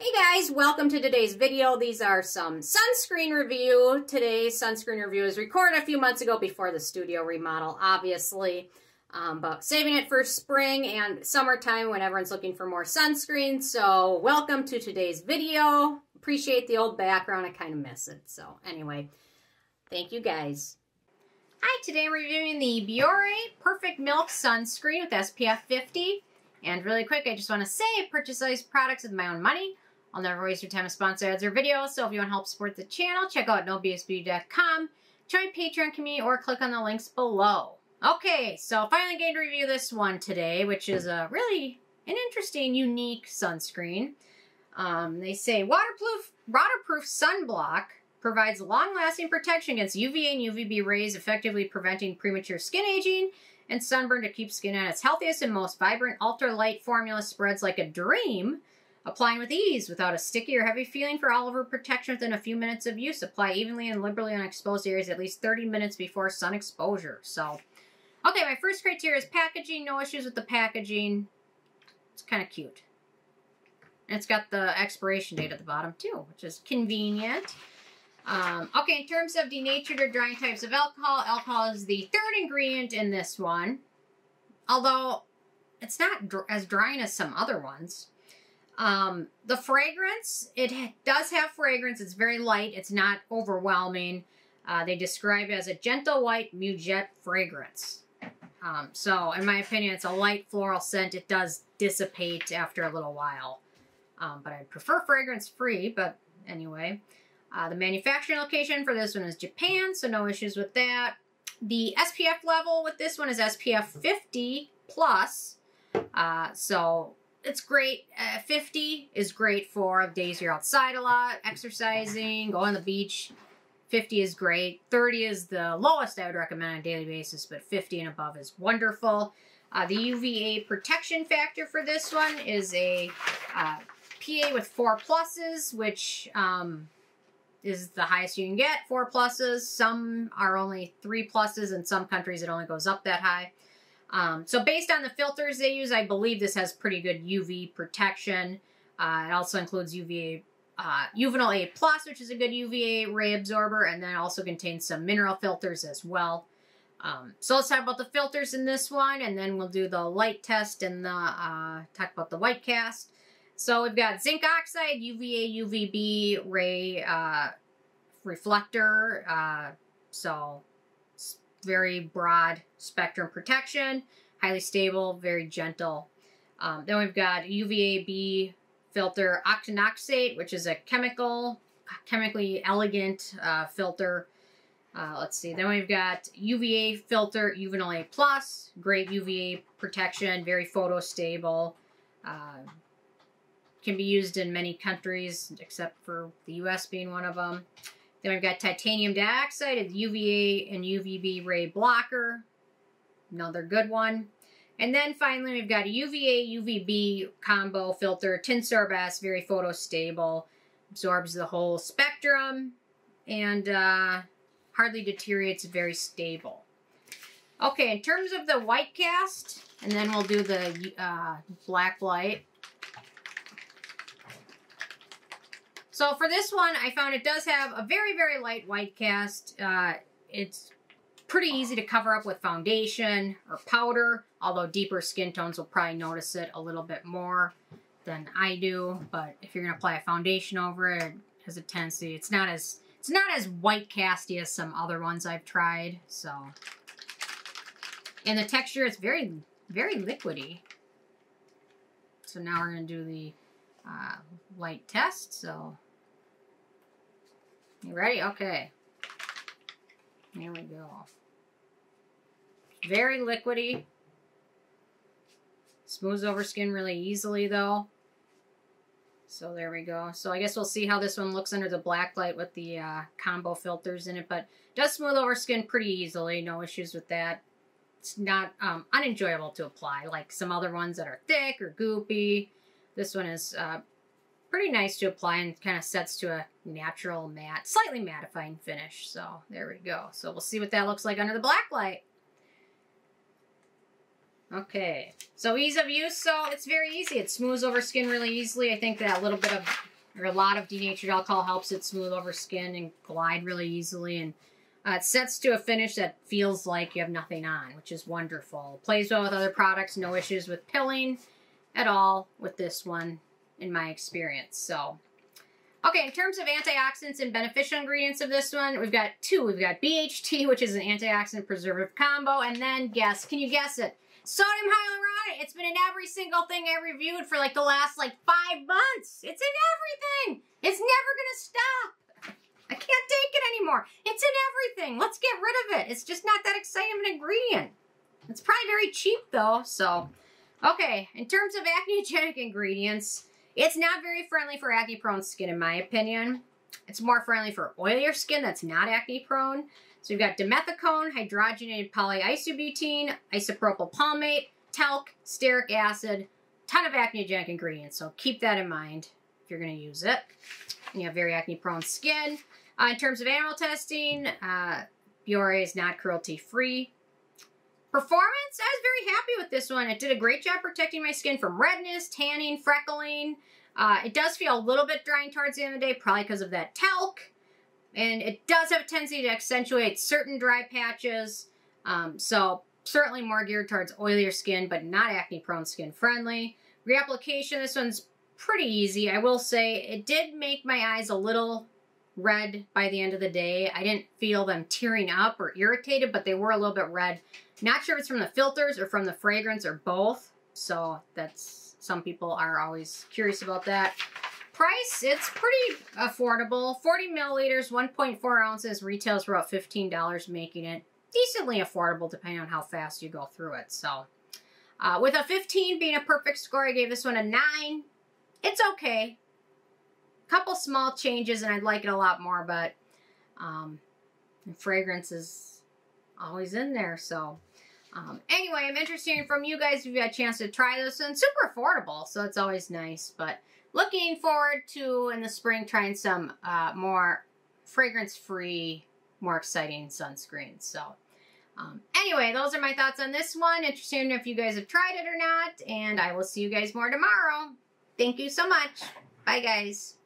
Hey guys, welcome to today's video. These are some sunscreen review. Today's sunscreen review was recorded a few months ago before the studio remodel, obviously, but saving it for spring and summertime when everyone's looking for more sunscreen. So welcome to today's video. Appreciate the old background. I kind of miss it. So anyway, thank you guys. Hi, today we're reviewing the Biore Perfect Milk Sunscreen with SPF 50. And really quick, I just want to say I purchase all these products with my own money. I'll never waste your time with sponsor ads or videos, so if you want to help support the channel, check out noBSbeauty.com, join Patreon community, or click on the links below. Okay, so finally getting to review this one today, which is a really an interesting, unique sunscreen. They say waterproof sunblock provides long-lasting protection against UVA and UVB rays, effectively preventing premature skin aging and sunburn to keep skin at its healthiest and most vibrant. Ultralight formula spreads like a dream, applying with ease without a sticky or heavy feeling for all over protection within a few minutes of use. Apply evenly and liberally on exposed areas at least 30 minutes before sun exposure. So, okay, my first criteria is packaging. No issues with the packaging. It's kind of cute. And it's got the expiration date at the bottom too, which is convenient. Okay, in terms of denatured or drying types of alcohol, alcohol is the third ingredient in this one. Although, it's not as drying as some other ones. The fragrance, it does have fragrance. It's very light. It's not overwhelming. They describe it as a gentle white mujet fragrance. So in my opinion, it's a light floral scent. It does dissipate after a little while. But I prefer fragrance free, but anyway. The manufacturing location for this one is Japan, so no issues with that. The SPF level with this one is SPF 50 plus. So it's great. 50 is great for days you're outside a lot, exercising, going on the beach. 50 is great. 30 is the lowest I would recommend on a daily basis, but 50 and above is wonderful. The UVA protection factor for this one is a PA with 4 pluses, which is the highest you can get, 4 pluses. Some are only 3 pluses. In some countries, it only goes up that high. So based on the filters they use, I believe this has pretty good UV protection. It also includes Uvinol A+, which is a good UVA ray absorber, and then also contains some mineral filters as well. So let's talk about the filters in this one, and then we'll do the light test and the talk about the white cast. So we've got zinc oxide, UVA, UVB, ray reflector, so very broad spectrum protection, highly stable, very gentle. Then we've got UVB filter octinoxate, which is a chemically elegant filter. Let's see, then we've got UVA filter Uvinol A+, great UVA protection, very photostable. Can be used in many countries, except for the U.S. being one of them. Then we've got titanium dioxide, a UVA and UVB ray blocker, another good one. And then finally, we've got a UVA-UVB combo filter, Tinsorb S, very photostable, absorbs the whole spectrum, and hardly deteriorates, very stable. Okay, in terms of the white cast, and then we'll do the black light. So for this one, I found it does have a very, very light white cast. It's pretty easy to cover up with foundation or powder, although deeper skin tones will probably notice it a little bit more than I do. But if you're going to apply a foundation over it, it has a tendency. It's not as white casty as some other ones I've tried. So, and the texture is very, very liquidy. So now we're going to do the light test. So. You ready? Okay. Here we go. Very liquidy. Smooths over skin really easily though. So there we go. So I guess we'll see how this one looks under the black light with the combo filters in it, but it does smooth over skin pretty easily. No issues with that. It's not unenjoyable to apply like some other ones that are thick or goopy. This one is pretty nice to apply and kind of sets to a natural matte, slightly mattifying finish. So there we go. So we'll see what that looks like under the black light. Okay, so ease of use, so it's very easy. It smooths over skin really easily. I think that a little bit of, or a lot of denatured alcohol helps it smooth over skin and glide really easily. And it sets to a finish that feels like you have nothing on, which is wonderful. Plays well with other products, no issues with pilling at all with this one in my experience. So, okay, in terms of antioxidants and beneficial ingredients of this one, we've got two. We've got BHT, which is an antioxidant preservative combo, and then guess, can you guess it? Sodium hyaluronic. It's been in every single thing I reviewed for like the last like 5 months. It's in everything. It's never gonna stop. I can't take it anymore. It's in everything. Let's get rid of it. It's just not that exciting of an ingredient. It's probably very cheap though, so. Okay, in terms of acneogenic ingredients, it's not very friendly for acne-prone skin in my opinion. It's more friendly for oilier skin that's not acne-prone. So we've got dimethicone, hydrogenated polyisobutene, isopropyl palmitate, talc, stearic acid, ton of acneogenic ingredients. So keep that in mind if you're going to use it. And you have very acne-prone skin. In terms of animal testing, Biore is not cruelty-free. Performance, I was very happy with this one. It did a great job protecting my skin from redness, tanning, freckling. It does feel a little bit drying towards the end of the day, probably because of that talc. And it does have a tendency to accentuate certain dry patches. So certainly more geared towards oilier skin, but not acne-prone skin friendly. Reapplication, this one's pretty easy. I will say it did make my eyes a little red by the end of the day. I didn't feel them tearing up or irritated, but they were a little bit red. Not sure if it's from the filters or from the fragrance or both. So that's, some people are always curious about that. Price, it's pretty affordable. 40 milliliters, 1.4 ounces, retails for about $15, making it decently affordable depending on how fast you go through it. So with a 15 being a perfect score, I gave this one a 9. It's okay. A couple small changes and I'd like it a lot more, but fragrance is always in there. So anyway, I'm interested from you guys if you got a chance to try this one. Super affordable, so it's always nice, but looking forward to, in the spring, trying some more fragrance-free, more exciting sunscreens. So anyway, those are my thoughts on this one. Interesting if you guys have tried it or not. And I will see you guys more tomorrow. Thank you so much. Bye, guys.